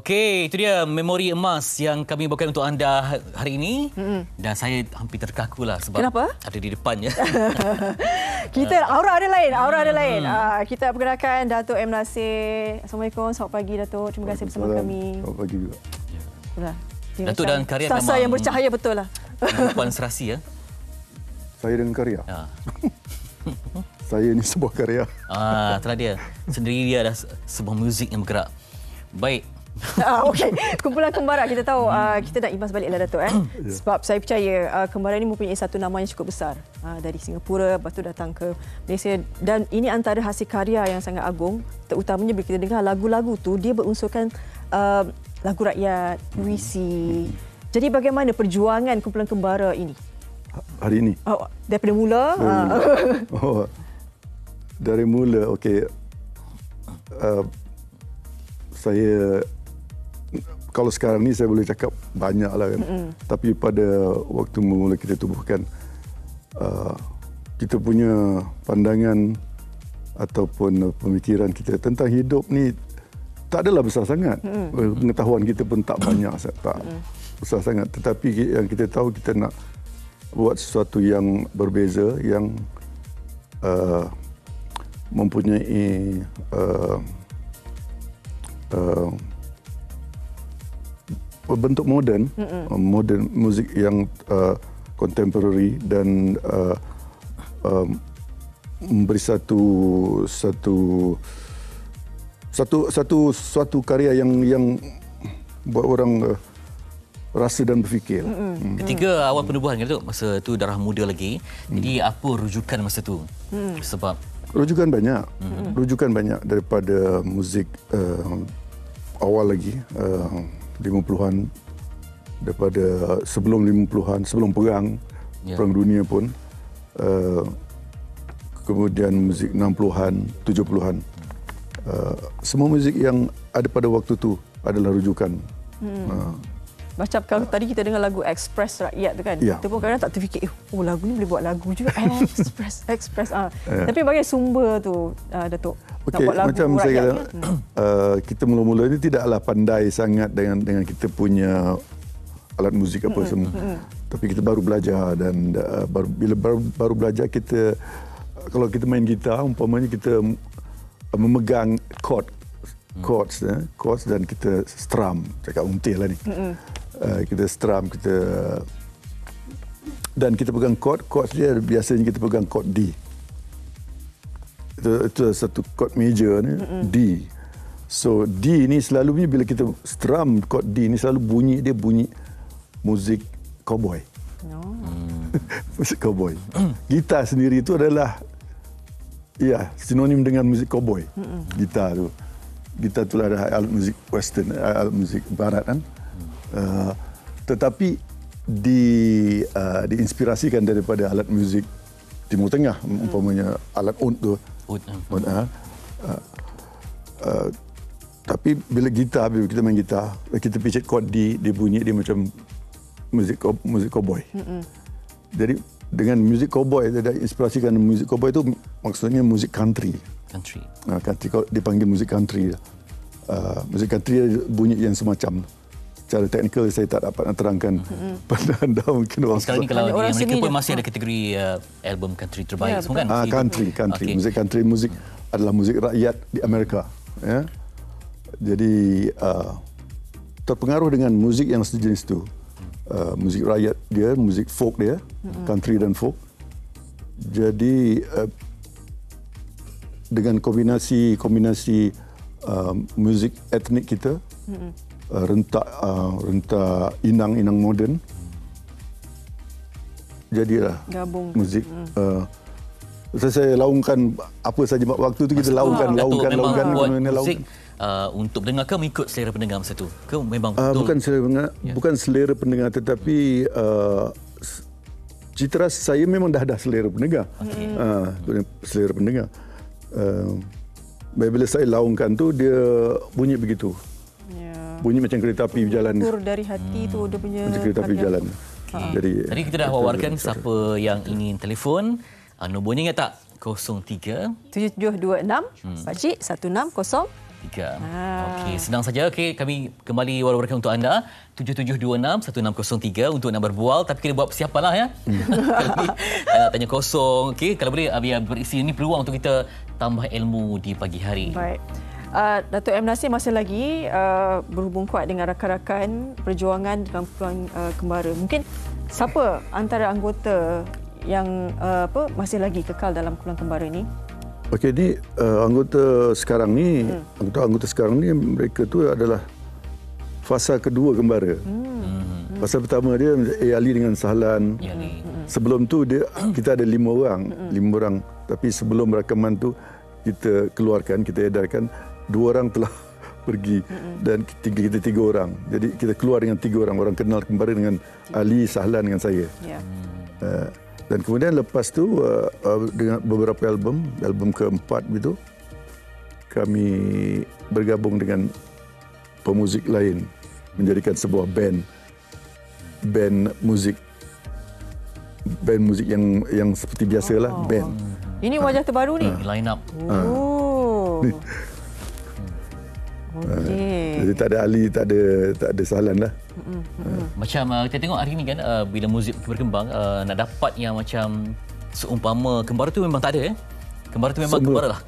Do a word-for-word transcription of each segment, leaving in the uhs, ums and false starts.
Okey, itu dia memori emas yang kami bawakan untuk anda hari ini. Mm-hmm. Dan saya hampir terkakulah sebab kenapa? Ada di depannya. Kita aura ada lain, aura ada hmm. lain. Uh, kita perkenalkan Dato' M. Nasir. Assalamualaikum, selamat pagi Dato'. Terima kasih bersama kami. Selamat pagi juga. Ya. Dato' dan karya memang sasa yang bercahaya betul lah. Puan serasi ya. Saya dan karya. Ya. Saya ini sebuah karya. Ah, telah dia. Sendiri dia adalah sebuah muzik yang bergerak. Baik. Ah, okey, kumpulan kembara kita tahu uh, kita nak imbas baliklah Dato' eh. Yeah. Sebab saya percaya uh, kembara ini mempunyai satu nama yang cukup besar. Uh, dari Singapura lepas tu datang ke Malaysia dan ini antara hasil karya yang sangat agung, terutamanya bila kita dengar lagu-lagu tu dia berunsurkan uh, lagu rakyat, puisi. Jadi bagaimana perjuangan kumpulan kembara ini? Hari ini. Oh, daripada mula. Dari mula. Oh. Dari mula okey. Uh, saya kalau sekarang ni saya boleh cakap banyaklah kan. Mm-hmm. Tapi pada waktu mula kita tubuhkan uh, kita punya pandangan ataupun pemikiran kita tentang hidup ni tak adalah besar sangat. Mm-hmm. Pengetahuan kita pun tak banyak tak mm-hmm. besar sangat, tetapi yang kita tahu kita nak buat sesuatu yang berbeza yang uh, mempunyai uh, uh, bentuk moden, mm-hmm. moden muzik yang kontemporari uh, dan uh, uh, memberi satu satu satu satu suatu karya yang yang buat orang uh, rasa dan berfikir. Mm-hmm. Ketika awal penubuhan kan tu masa tu darah muda lagi. Mm. Jadi apa rujukan masa tu? Mm. Sebab rujukan banyak. Mm-hmm. Rujukan banyak daripada muzik uh, awal lagi. Uh, lima puluhan, daripada sebelum lima puluhan, sebelum perang, yeah. perang dunia pun. Uh, kemudian muzik enam puluhan, tujuh puluhan. Uh, semua muzik yang ada pada waktu itu adalah rujukan. Hmm. Uh, Macam kalau tadi kita dengar lagu Express Rakyat tu kan. Yeah. Kita pun kadang-kadang tak terfikir, eh, oh lagu ni boleh buat lagu juga. Express, Express. Uh. Yeah. Tapi bagi sumber tu, uh, Dato'. Okay, macam saya kata, uh, kita mula-mula ini tidaklah pandai sangat dengan dengan kita punya alat muzik apa semua. Tapi kita baru belajar dan uh, baru, bila baru, baru belajar kita, kalau kita main gitar, umpamanya kita memegang chord, chords, eh, chords dan kita strum, cakap until lah ni. Uh, kita strum, kita dan kita pegang chord, chords dia biasanya kita pegang chord D. Itu, itu satu chord major ni, mm-hmm. D. So D ni selalunya bila kita strum chord D ni selalu bunyi dia bunyi muzik cowboy. No. Muzik cowboy. Gitar sendiri itu adalah ya sinonim dengan muzik cowboy. Mm-hmm. Gitar tu. Gitar itulah alat muzik western, alat muzik barat kan. Uh, tetapi di uh, diinspirasikan daripada alat muzik Timur Tengah, umpamanya hmm. alat oud tu. Oud. Uh, uh, tapi bila gitar, bila kita main gitar, kita picit chord D, dia bunyi dia macam muzik muzik cowboy. Hmm. Jadi dengan muzik cowboy, dia dah inspirasikan muzik cowboy tu maksudnya muzik country. Country. Uh, country dipanggil muzik country. Uh, muzik country bunyi yang semacam. Secara teknikal saya tak dapat nak terangkan mm-hmm. pada anda mungkin orang sekarang ni kalau orang Amerika pun masih ada kategori uh, album country terbaik yeah, semua kan? Ah, country, country. Okay. Muzik country, muzik mm. adalah muzik rakyat di Amerika. Ya? Jadi uh, terpengaruh dengan muzik yang sejenis itu. Uh, muzik rakyat dia, muzik folk dia, mm-hmm. country dan folk. Jadi uh, dengan kombinasi-kombinasi uh, muzik etnik kita, mm-hmm. rentak uh, rentak inang-inang moden jadilah gabung muzik hmm. uh, saya laungkan apa saja waktu tu kita laungkan Dato', laungkan Dato', laungkan laungkan muzik uh, untuk pendengar ke mengikut selera pendengar masa tu ke memang betul uh, bukan selera pendengar yeah. bukan selera pendengar tetapi uh, citra saya memang dah ada selera pendengar okay. uh, selera pendengar uh, bila saya laungkan tu dia bunyi begitu. Bunyi macam kereta api berjalan. Ukur dari hati hmm. tu dia punya. Macam kereta api berjalan. Okay. Jadi tadi kita dah wawarkan siapa yang ingin telefon. Nombornya ingat tak? kosong tiga tujuh tujuh dua enam empat enam kosong tiga. Ah. Okey, senang saja. Okey, kami kembali walau-walau untuk anda. tujuh tujuh dua enam satu enam kosong tiga untuk nombor bual. Tapi kena buat persiapan lah ya. Kalau tanya kosong. Okey, kalau boleh biar berisi ini peluang untuk kita tambah ilmu di pagi hari. Baik. Uh, Dato' M. Nasir masih lagi uh, berhubung kuat dengan rakan-rakan perjuangan dalam Kumpulan uh, Kembara. Mungkin siapa antara anggota yang uh, apa masih lagi kekal dalam Kumpulan Kembara ini? Okey, ni uh, anggota sekarang ni, hmm. anggota-anggota sekarang ni mereka tu adalah fasa kedua Kembara. Hmm. Fasa pertama dia Ali dengan Sahlan. Hmm. Sebelum tu dia kita ada lima orang, hmm. lima orang. Tapi sebelum rakaman tu kita keluarkan, kita edarkan. Dua orang telah pergi dan tiga, kita tiga orang. Jadi kita keluar dengan tiga orang. Orang kenal Kembara dengan Ali, Sahlan dengan saya. Yeah. Uh, dan kemudian lepas tu uh, uh, dengan beberapa album, album keempat itu kami bergabung dengan pemuzik lain menjadikan sebuah band, band muzik, band muzik yang yang seperti biasalah oh. band. Ini wajah terbaru ni. Uh. Line up. Oh. Uh. Okay. Jadi tak ada Ali, tak ada tak ada Sahlan lah. Mm-hmm. Uh. Macam uh, kita tengok hari ni kan uh, bila muzik berkembang uh, nak dapat yang macam seumpama Kembara tu memang tak ada eh. Kembara tu memang Semua. Kembara lah.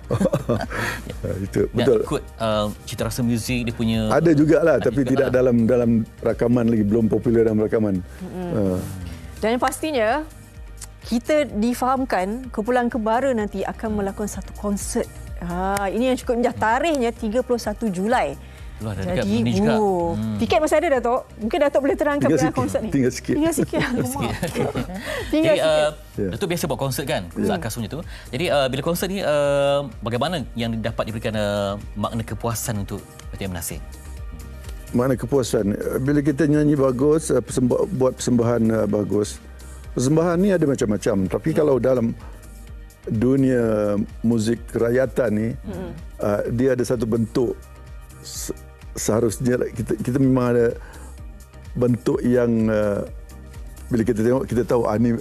Itu betul. Nak ikut uh, cita rasa muzik dia punya. Ada jugalah ada tapi juga tidak lah. dalam dalam rakaman lagi, belum popular dalam rakaman. Mm-hmm. uh. Dan yang pastinya kita difahamkan Kumpulan Kembara nanti akan melakukan satu konsert. Ha, ini yang cukup menjah. Tarikhnya tiga puluh satu Julai. Luar, Jadi, juga. Oh, hmm. tiket masih ada, Dato'? Mungkin Dato' boleh terangkan tentang konsert ni. Tinggal sikit. Tinggal sikit. Tinggal sikit. Tinggal Jadi, sikit. Uh, Dato' biasa buat konsert kan? Konsert yeah. khasnya tu. Jadi, uh, bila konsert ni, uh, bagaimana yang dapat diberikan uh, makna kepuasan untuk Dato' M. Nasir? Makna kepuasan? Bila kita nyanyi bagus, persembah, buat persembahan uh, bagus. Persembahan ni ada macam-macam. Tapi hmm. kalau dalam dunia muzik rakyatan ni hmm. uh, dia ada satu bentuk seharusnya kita kita memang ada bentuk yang uh, bila kita tengok kita tahu ah, ni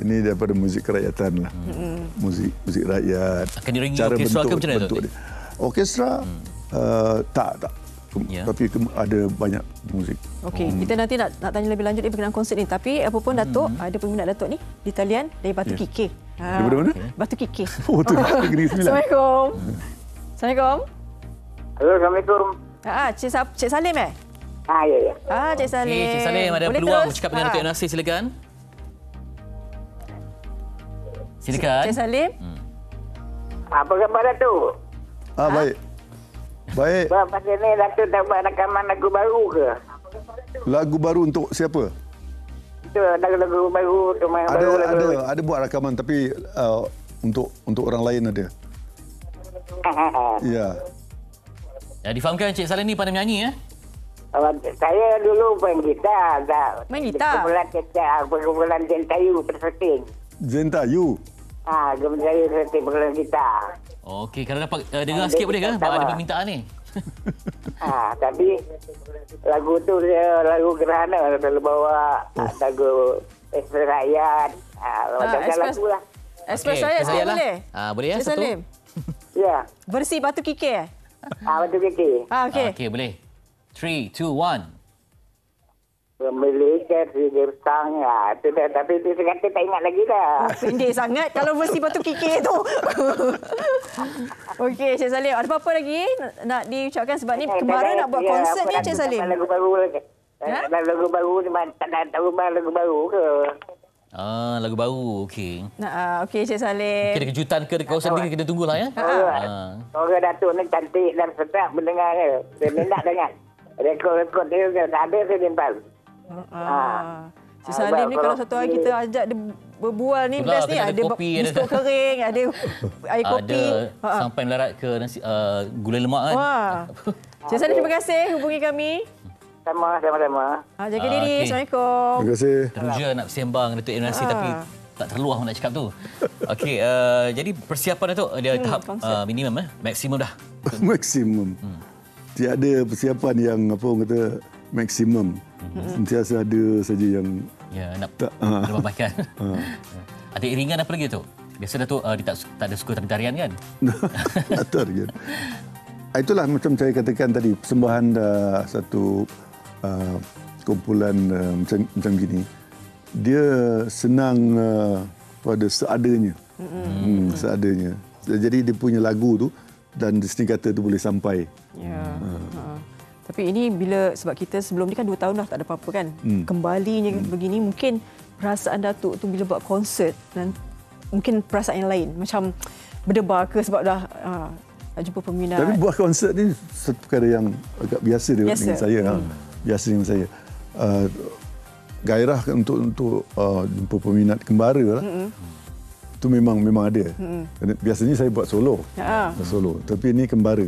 ini daripada muzik rakyatan lah. Hmm. Muzik muzik rakyat. Akan diringi orkestra ke macam mana tu? Orkestra hmm. uh, tak tak Yeah. tapi ada banyak muzik. Okey, hmm. kita nanti nak, nak tanya lebih lanjut ni berkenaan konsert ni. Tapi apa pun Dato', hmm. ada peminat Dato' ni di talian dari Batu yeah. Kikeh. Ha. Daripada mana? Okay. Batu Kikeh. Oh, tu Negeri Sembilan. Assalamualaikum. Assalamualaikum. Hello, Assalamualaikum. Ah, Cik, Cik Salim eh? Ah, ya ya. Ah, Cik Salim. Okay, Cik Salim ada Boleh peluang bercakap dengan Dato' M. Nasir, silakan. Silakan. Cik Salim. Hmm. Apa khabar Dato'? Ah, baik. Baik. Bang, pasal ni Dato' dah buat rakaman lagu baru ke? Lagu baru untuk siapa? Itu lagu-lagu baru untuk main ada, baru. Ada, baru. ada buat rakaman tapi uh, untuk untuk orang lain ada. Ya. Ya, difahamkan Cik Salim ni pandai menyanyi ya? Uh, saya dulu main gitar. Dah. Main gitar? Kumpulan gitar, kumpulan Jentayu terseting. Jentayu? Ah, Jentayu terseting kumpulan gitar. Okey, kalau dapat uh, dengar sikit boleh ke? Ada permintaan ni. Ah, tapi lagu tu dia lagu gerhana kalau bawa oh. lagu Ekspres Rakyat. Ah, macam lagulah. Ekspres Rakyat saya boleh. Ah, boleh ya satu. Ya. Versi Batu Kikeh. Ah, Batu Kikeh. Ah, okey. Okey, boleh. three two one. Pemilik dia sangat. Tapi dia kata tak ingat lagi dah. Pendek sangat kalau versi Batu Kikeh tu. Okey, Cik Salim. Ada apa-apa lagi nak diucapkan? Sebab ni Kembara nak buat konsert ni, Cik Salim. Lagu baru lagi. Lagu baru ni tak tahu lagu baru ke? Ah, lagu baru. Okey. Nah, okey Cik Salim. Ada kejutan ke kawasan ni kita tunggulah ya. Ha. Orang Dato' ni cantik dan sedap mendengar dia. Dia minat dengan rekod-rekod dia dah ada sedimpal. Ah. Cik Salim ni kalau satu hari kita ajak dia berbual ni best ni ada biskut kering, ada air kopi, sampai melarat ke nasi gulai lemak kan. Cik Salim terima kasih hubungi kami. Sama sama-sama. Ah, jaga diri. Assalamualaikum. Terima kasih. Teruja nak sembang Dato' M. Nasir tapi tak terluah nak cakap tu. Okey, jadi persiapan Dato' dia tahap minimum eh, maksimum dah. Maksimum. Tiada persiapan yang apa orang kata maksimum. Sentiasa ada saja yang ya nak tak, ha. perbaikan. Ha. Ada iringan apa lagi tu? Biasa Dato' uh, dia tak, tak ada suka tarian kan? Tak tarian. Itulah macam saya katakan tadi, persembahan uh, satu uh, kumpulan uh, macam, macam gini. Dia senang uh, pada seadanya. Mm-hmm. Hmm, seadanya. Jadi dia punya lagu tu dan sendikata tu boleh sampai. Ya. Uh. Ha. Tapi ini bila, sebab kita sebelum ni kan dua tahun dah tak ada apa-apa kan. Hmm. Kembalinya hmm. begini, mungkin perasaan Datuk tu bila buat konsert dan mungkin perasaan yang lain. Macam berdebar ke sebab dah uh, jumpa peminat. Tapi buat konsert ni satu perkara yang agak biasa, biasa. dengan saya. Hmm. Ha. Biasa dengan saya. Uh, gairah untuk untuk uh, jumpa peminat kembara lah. Hmm. Tu memang memang ada. Hmm. Biasanya saya buat solo. Ha. Solo. Tapi ini kembara.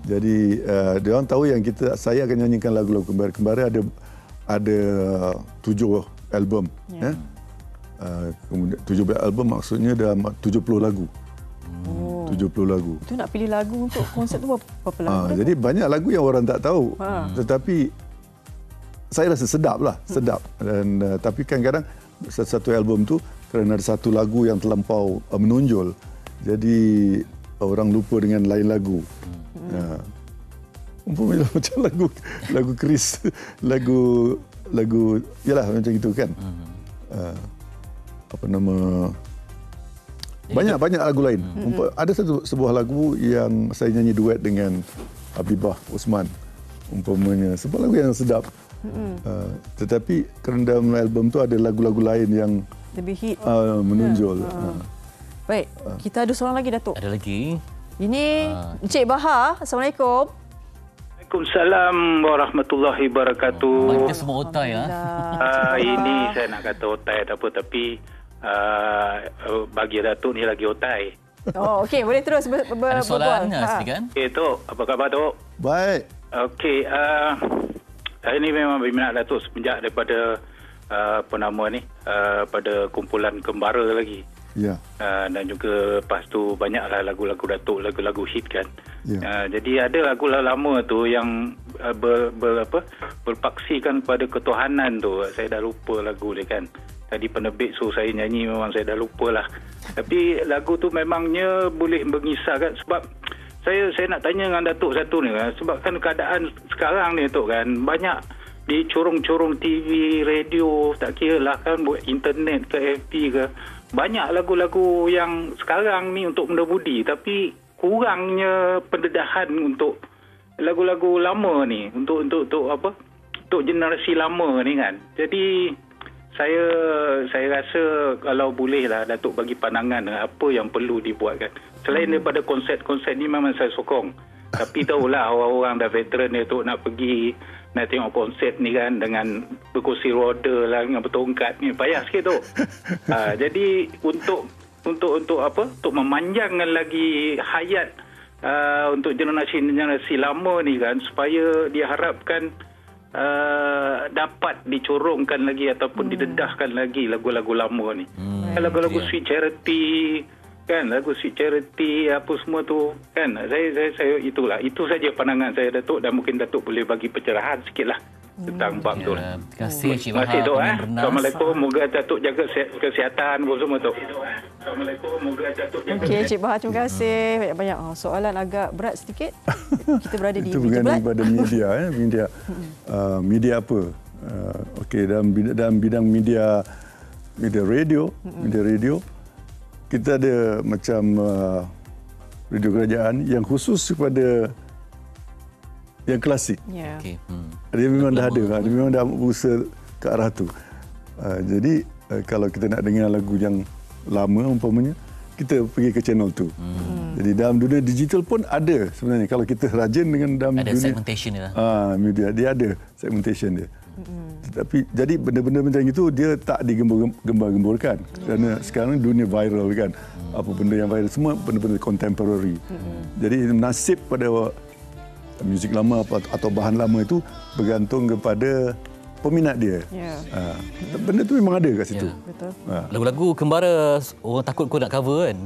Jadi uh, dia orang tahu yang kita saya akan nyanyikan lagu-lagu kembara. Kembara ada ada tujuh album. Yeah. Eh? Uh, kemudian tujuh album maksudnya ada tujuh puluh lagu. Oh. tujuh puluh lagu. Itu nak pilih lagu untuk konsert tu berapa lagu? Ha, jadi banyak lagu yang orang tak tahu. Ha. Tetapi saya rasa sedap lah, sedap. Dan uh, tapi kadang-kadang satu-satu album tu kerana ada satu lagu yang terlampau uh, menonjol. Jadi orang lupa dengan lain lagu. Hmm. Umpamanya macam lagu lagu Chris, lagu lagu yalah macam itu kan. Uh, apa nama banyak-banyak lagu lain. Mm-hmm. Ada satu sebuah lagu yang saya nyanyi duet dengan Habibah Osman umpamanya. Sebuah lagu yang sedap. Mm-hmm. Uh, tetapi kerana dalam album tu ada lagu-lagu lain yang lebih hit, uh, menonjol. Yeah. Uh. Uh. Baik, kita ada seorang lagi Datuk. Ada lagi. Ini uh. Encik Bahar. Assalamualaikum. Waalaikumsalam warahmatullahi wabarakatuh. Kita semua otak ya. Uh, ini saya nak kata otak tak apa tapi Uh, bagi Datuk ni lagi otai. Oh, okey. Boleh terus ber ber berbual. Ha. Okey, Tok. Apa khabar, Tok? Baik. Okey. Uh, hari ni memang berminat Datuk semenjak daripada uh, apa nama ni, uh, pada kumpulan kembara lagi. Ya. Yeah. Uh, dan juga lepas tu banyaklah lagu-lagu Datuk, lagu-lagu hit kan. Yeah. Uh, jadi ada lagu lama tu yang uh, ber, ber, apa, berpaksikan kepada ketuhanan tu. Saya dah lupa lagu dia kan. Tadi penerbit suruh saya nyanyi, memang saya dah lupa lah. Tapi lagu tu memangnya boleh mengisahkan. Sebab saya saya nak tanya dengan Datuk satu ni kan. Sebab kan keadaan sekarang ni Datuk kan. Banyak di curung-curung T V, radio, tak kira lah kan. Buat internet ke F B ke. Banyak lagu-lagu yang sekarang ni untuk muda budi. Tapi kurangnya pendedahan untuk lagu-lagu lama ni. Untuk, untuk, untuk apa? Untuk generasi lama ni kan. Jadi saya saya rasa kalau bolehlah Datuk bagi pandangan apa yang perlu dibuatkan. Selain hmm. daripada konsert-konsert ni memang saya sokong. Tapi tahulah orang-orang dah veteran ni Datuk nak pergi nak tengok konsert ni kan dengan berkursi roda lah dengan bertongkat ni payah sikit Datuk. Ha, jadi untuk untuk untuk apa? Untuk memanjangkan lagi hayat uh, untuk generasi-generasi lama ni kan supaya diharapkan Uh, dapat dicorongkan lagi ataupun hmm. didedahkan lagi lagu-lagu lama ni. Hmm. Lagu-lagu yeah. Sweet Charity kan, lagu Sweet Charity apa semua tu kan. Saya saya saya itulah. Itu saja pandangan saya Datuk dan mungkin Datuk boleh bagi pencerahan sikitlah hmm. tentang bab yeah. tu. Terima kasih Encik Bahar. Terima kasih Tok. Assalamualaikum. Moga Datuk jaga kesihatan apa semua Tok. Assalamualaikum. Moga Datuk jaga. Okey Encik Bahar terima kasih. Banyak-banyak oh, soalan agak berat sedikit. Kita berada di itu bukan daripada media ya, media uh, media apa uh, okey dalam bidang, dalam bidang media media radio media radio kita ada macam uh, radio kerajaan yang khusus kepada yang klasik yeah. okey hmm. dia memang dah ada dia memang dah berusaha ke arah tu uh, jadi uh, kalau kita nak dengar lagu yang lama umpamanya kita pergi ke channel tu. Hmm. Jadi dalam dunia digital pun ada sebenarnya. Kalau kita rajin dengan dalam ada dunia... Ada segmentation dia. Ah, media, dia ada segmentation dia. Hmm. Tapi jadi benda-benda macam itu dia tak digembar-gemburkan. Hmm. Kerana sekarang dunia viral kan. Hmm. Apa benda yang viral, semua benda-benda contemporary. Hmm. Jadi nasib pada muzik lama atau bahan lama itu bergantung kepada peminat dia. Yeah. Ha. Benda tu memang ada kat situ. Yeah. Betul. Ha. Lagu-lagu kembara orang takut kau nak cover kan.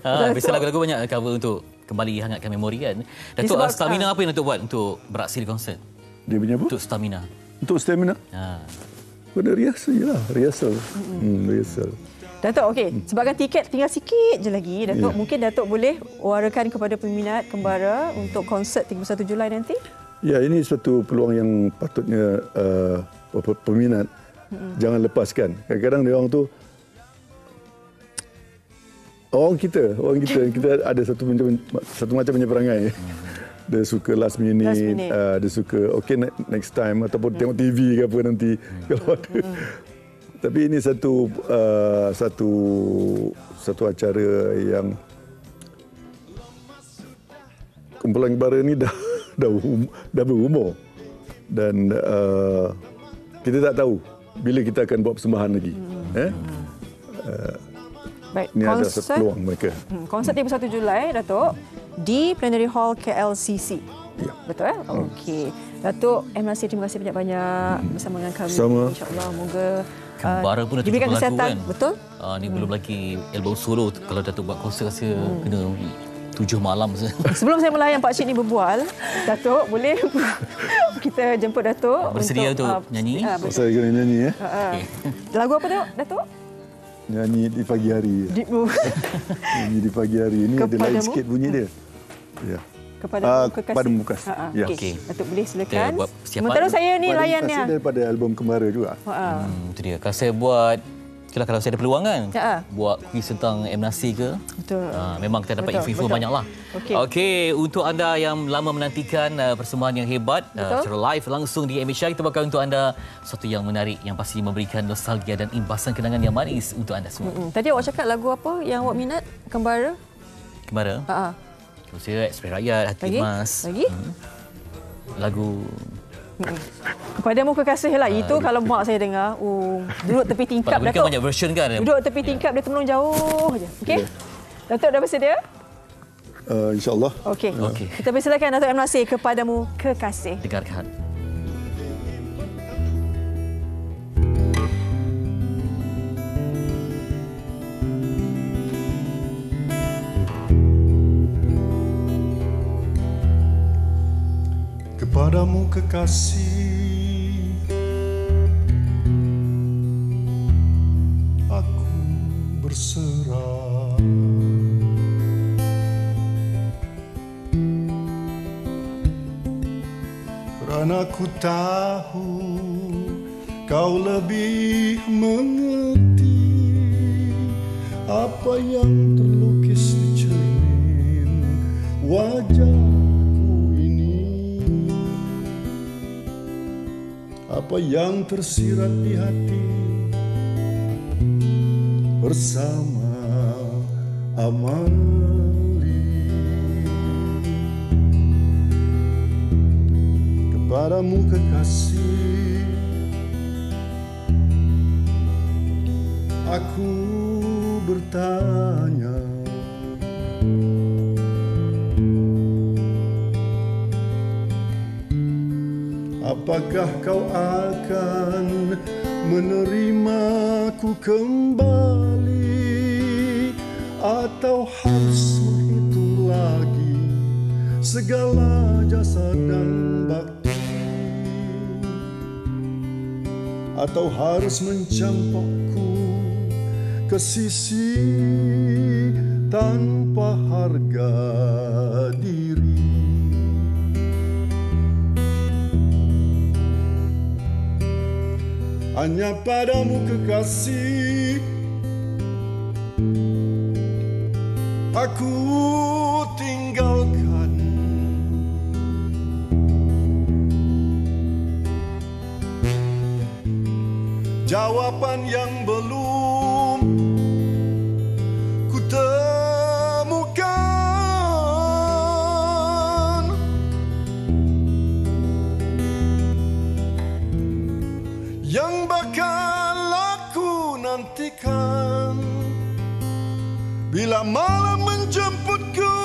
ha, biasa lagu-lagu banyak cover untuk kembali hangatkan memori kan. Datuk stamina apa yang Datuk buat untuk beraksi di konsert? Dia punya apa? Untuk stamina. Untuk stamina? Ha. Kena rias sajalah, riasal. Mm-hmm. Hmm, riasal. Dato', okey, sebagai tiket tinggal sikit je lagi, Dato', yeah. mungkin Dato' boleh warakan kepada peminat Kembara untuk konsert tiga puluh satu Julai nanti? Ya, ini suatu peluang yang patutnya uh, peminat mm-hmm. jangan lepaskan. Kadang-kadang dia orang tu orang kita, orang kita kita ada satu macam satu macam penyeberangai. Dia suka last minute, last minute. Uh, dia suka okey next time ataupun mm. tengok T V ke apa nanti mm. kalau ada. Mm. Tapi ini satu uh, satu satu acara yang Kumpulan Kembara ni dah dah, um, dah berumur dan uh, kita tak tahu bila kita akan buat persembahan lagi. Hmm. Eh? Uh, Baik, ini ada satu peluang mereka. Hmm, konsert tiga puluh satu Julai, Dato', di Plenary Hall K L C C. Ya. Betul eh? Hmm. Okey. Dato' M. Nasir, terima kasih banyak-banyak hmm. bersama dengan kami. InsyaAllah, moga Kembara pun dah cukup laku kan. Betul. Uh, ni hmm. belum lagi album solo. Kalau Dato' buat konsert rasa hmm. kena tujuh malam. Sebelum saya melayang Pak Cik ni berbual, Dato' boleh kita jemput Dato' bersedia untuk, untuk uh, nyanyi? Uh, saya kena nyanyi ya. Uh, uh. Okay. Lagu apa Dato'? Dato'? Nyanyi di pagi hari. Ya. Nyanyi di pagi hari. Ini ada lain sikit bunyi dia. Ya. Kepada Muka Kasih. Uh, uh, ya. Okey. Dato' boleh silakan. Sementara saya ni layannya. Kasih daripada album Kembara juga. Ha. Uh. Hmm, itu dia. Kalau saya buat, kalau kalau saya ada peluang kan, uh. buat kuis tentang M. Nasir ke. Betul. Uh, memang kita dapat info-info banyaklah. Okey. Okay, untuk anda yang lama menantikan uh, persembahan yang hebat uh, secara live langsung di M H I, kita bakal untuk anda satu yang menarik yang pasti memberikan nostalgia dan imbasan kenangan yang manis untuk anda semua. Mm-mm. Tadi awak cakap lagu apa yang awak minat? Kembara? Kembara? Ha. Uh-uh. Saya Ekspres Rakyat, Hati Emas. Lagi? Hmm. Lagu... Kepada Muka Kasih lah. Uh, itu kalau mak saya dengar. Oh, duduk tepi tingkap, Dato'. Banyak version kan? Duduk tepi tingkap, yeah. dia termenung jauh je. Okey? Yeah. Dato' dah bersedia? Uh, InsyaAllah. Okey. Okay. Kita persilakan Dato' M. Nasir, Kepada Muka Kasih. Dengarkan. Kepadamu kekasih, aku berserah. Kerana ku tahu kau lebih mengerti apa yang terlukis di cermin wajah. Apa yang tersirat di hati bersama amali. Kepadamu kekasih, aku bertanya, apakah kau akan menerimaku kembali, atau harus menghitung lagi segala jasa dan bakti, atau harus mencampakku ke sisi tanpa harga diri. Hanya padamu kekasih, aku tinggalkan jawapan yang belum ku temukan. Yang bila malam menjemputku.